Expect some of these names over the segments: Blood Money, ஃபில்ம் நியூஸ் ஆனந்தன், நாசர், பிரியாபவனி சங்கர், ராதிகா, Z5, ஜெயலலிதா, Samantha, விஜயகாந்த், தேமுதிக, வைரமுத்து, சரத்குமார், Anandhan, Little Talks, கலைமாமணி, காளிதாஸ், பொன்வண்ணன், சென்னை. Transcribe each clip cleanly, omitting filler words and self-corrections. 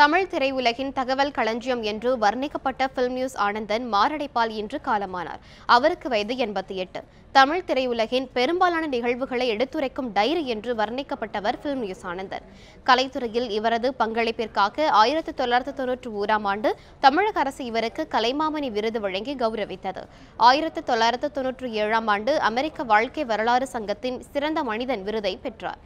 தமிழ் திரையுலகின் தகவல் களஞ்சியம் என்று வர்ணிக்கப்பட்ட ஃபில்ம் நியூஸ் ஆனந்தன் மாரடைப்பால் இன்று காலமானார். அவருக்கு வயது 88. தமிழ் திரையுலகின் பெரும்பாலான நிகழ்வுகளை எடுத்துரைக்கும் டைரி என்று வர்ணிக்கப்பட்டவர் ஃபில்ம் நியூஸ் ஆனந்தன். கலைத்துறையில் இவரது பங்களிப்பிற்காக 1991 ஆம் ஆண்டு தமிழக அரசு இவருக்கு கலைமாமணி விருது வழங்கி கௌரவித்தது. 1997 ஆம் ஆண்டு அமெரிக்க வாழ்க்கை வரலாறு சங்கத்தின் சிறந்த மனிதன் விருதை பெற்றார்.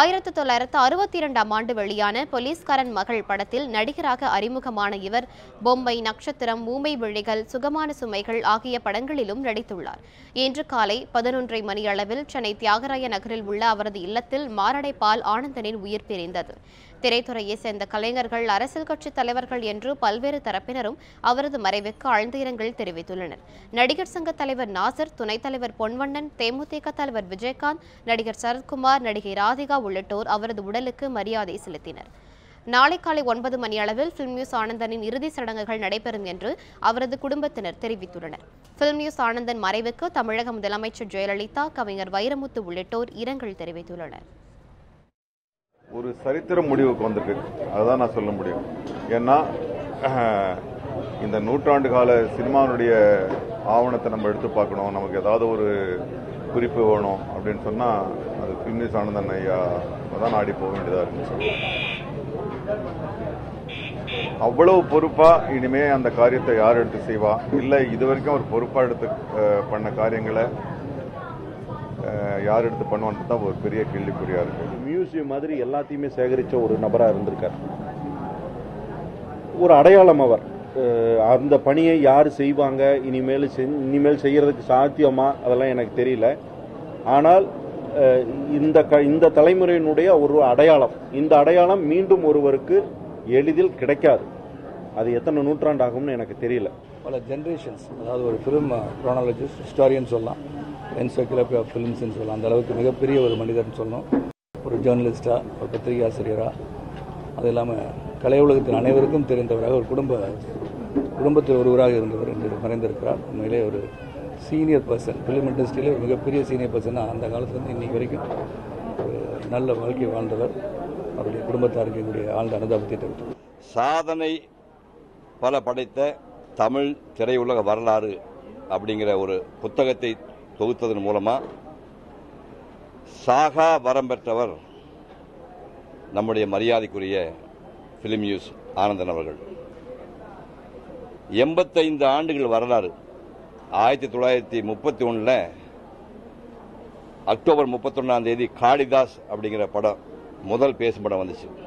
1962 ஆம் ஆண்டு வெளியான போலீஸ்காரன் மகள் படத்தில் நடிகராக அறிமுகமான இவர் பொம்மை, நட்சத்திரம், ஊமை விழிகள், சுகமான சுமைகள் ஆகிய படங்களிலும் நடித்துள்ளார். இன்று காலை 11:30 மணியளவில் சென்னை தியாகராய நகரில் உள்ள அவரது இல்லத்தில் மாரடைப்பால் ஆனந்தனின் உயிர் பிரிந்தது. திரைத்துறையை சேர்ந்த கலைஞர்கள், அரசியல் கட்சித் தலைவர்கள் என்று பல்வேறு தரப்பினரும் அவரது மறைவுக்கு ஆழ்ந்த இரங்கல் தெரிவித்துள்ளனர். நடிகர் சங்க தலைவர் நாசர், துணைத் தலைவர் பொன்வண்ணன், தேமுதிக தலைவர் விஜயகாந்த், நடிகர் சரத்குமார், நடிகை ராதிகா உள்ளிட்டோர் அவரது உடலுக்கு மரியாதை செலுத்தினர். நாளை காலை 9 மணியளவில் ஃபில்ம் நியூஸ் ஆனந்தனின் இறுதிச் சடங்குகள் நடைபெறும் என்று அவரது குடும்பத்தினர் தெரிவித்துள்ளனர். ஃபில்ம் நியூஸ் ஆனந்தன் மறைவுக்கு தமிழக முதலமைச்சர் ஜெயலலிதா, கவிஞர் வைரமுத்து உள்ளிட்டோர் இரங்கல் தெரிவித்துள்ளனர். ஒரு சரித்திர முடிவுக்கு வந்திருக்கு, அதுதான் நான் சொல்ல முடியும். ஏன்னா இந்த நூற்றாண்டு கால சினிமாவுடைய ஆவணத்தை நம்ம எடுத்து பார்க்கணும், நமக்கு ஏதாவது ஒரு குறிப்பு வேணும் அப்படின்னு சொன்னால் அது ஃபில்ம் நியூஸ் ஆனந்தன் ஐயா தான் நாடி போக வேண்டியதாக இருந்துச்சு. அவ்வளவு பொறுப்பாக இனிமே அந்த காரியத்தை யார் எடுத்து செய்வா? இல்லை, இது வரைக்கும் ஒரு பொறுப்பாக எடுத்து பண்ண காரியங்களை யார் எடுத்து பண்ணுவான்னு தான் ஒரு பெரிய கேள்விக்குறியாக இருக்குது. மியூசியம் மாதிரி எல்லாத்தையுமே சேகரித்த ஒரு நபராக இருந்திருக்கார், ஒரு அடையாளம் அவர். அந்த பணியை யார் செய்வாங்க, இனிமேல் செய்கிறதுக்கு சாத்தியமா, அதெல்லாம் எனக்கு தெரியல. ஆனால் இந்த தலைமுறையினுடைய ஒரு அடையாளம், இந்த அடையாளம் மீண்டும் ஒருவருக்கு எளிதில் கிடைக்காது. அது எத்தனை நூற்றாண்டு ஆகும்னு எனக்கு தெரியல. பல ஜென்ரேஷன்ஸ், அதாவது ஒரு ஃபிலிம் குரோனாலஜிஸ்ட், ஹிஸ்டாரியன் சொல்லலாம், என்சைக்ளோபீடியா ஆஃப் ஃபிலிம்ஸ்ன்னு சொல்லலாம். அந்த அளவுக்கு மிகப்பெரிய ஒரு மனிதர்னு சொல்லணும். ஒரு ஜேர்னலிஸ்டாக, ஒரு பத்திரிகை ஆசிரியராக, அது இல்லாமல் கலை உலகத்தின் அனைவருக்கும் தெரிந்தவராக, ஒரு குடும்பத்தில் ஒருவராக இருந்தவர் என்று மறைந்திருக்கிறார். உண்மையிலே ஒரு சீனியர் பர்சன், ஃபிலிம் இண்டஸ்ட்ரியிலே ஒரு மிகப்பெரிய சீனியர் பர்சனாக அந்த காலத்துலேருந்து இன்றைக்கு வரைக்கும் ஒரு நல்ல வாழ்க்கை வாழ்ந்தவர். அவருடைய குடும்பத்தாருக்கு என்னுடைய ஆழ்ந்த அனுதாபத்தை தெரிவித்தார். சாதனை பல படைத்த தமிழ் திரையுலக வரலாறு அப்படிங்கிற ஒரு புத்தகத்தை தொகுத்ததன் மூலமாக சாகா வரம் பெற்றவர் நம்முடைய மரியாதைக்குரிய ஃபிலிம் நியூஸ் ஆனந்தன் அவர்கள். 85 ஆண்டுகள் வரலாறு. 1931 அக்டோபர் 31 காளிதாஸ் அப்படிங்கிற படம் முதல் பேசும் படம் வந்துச்சு.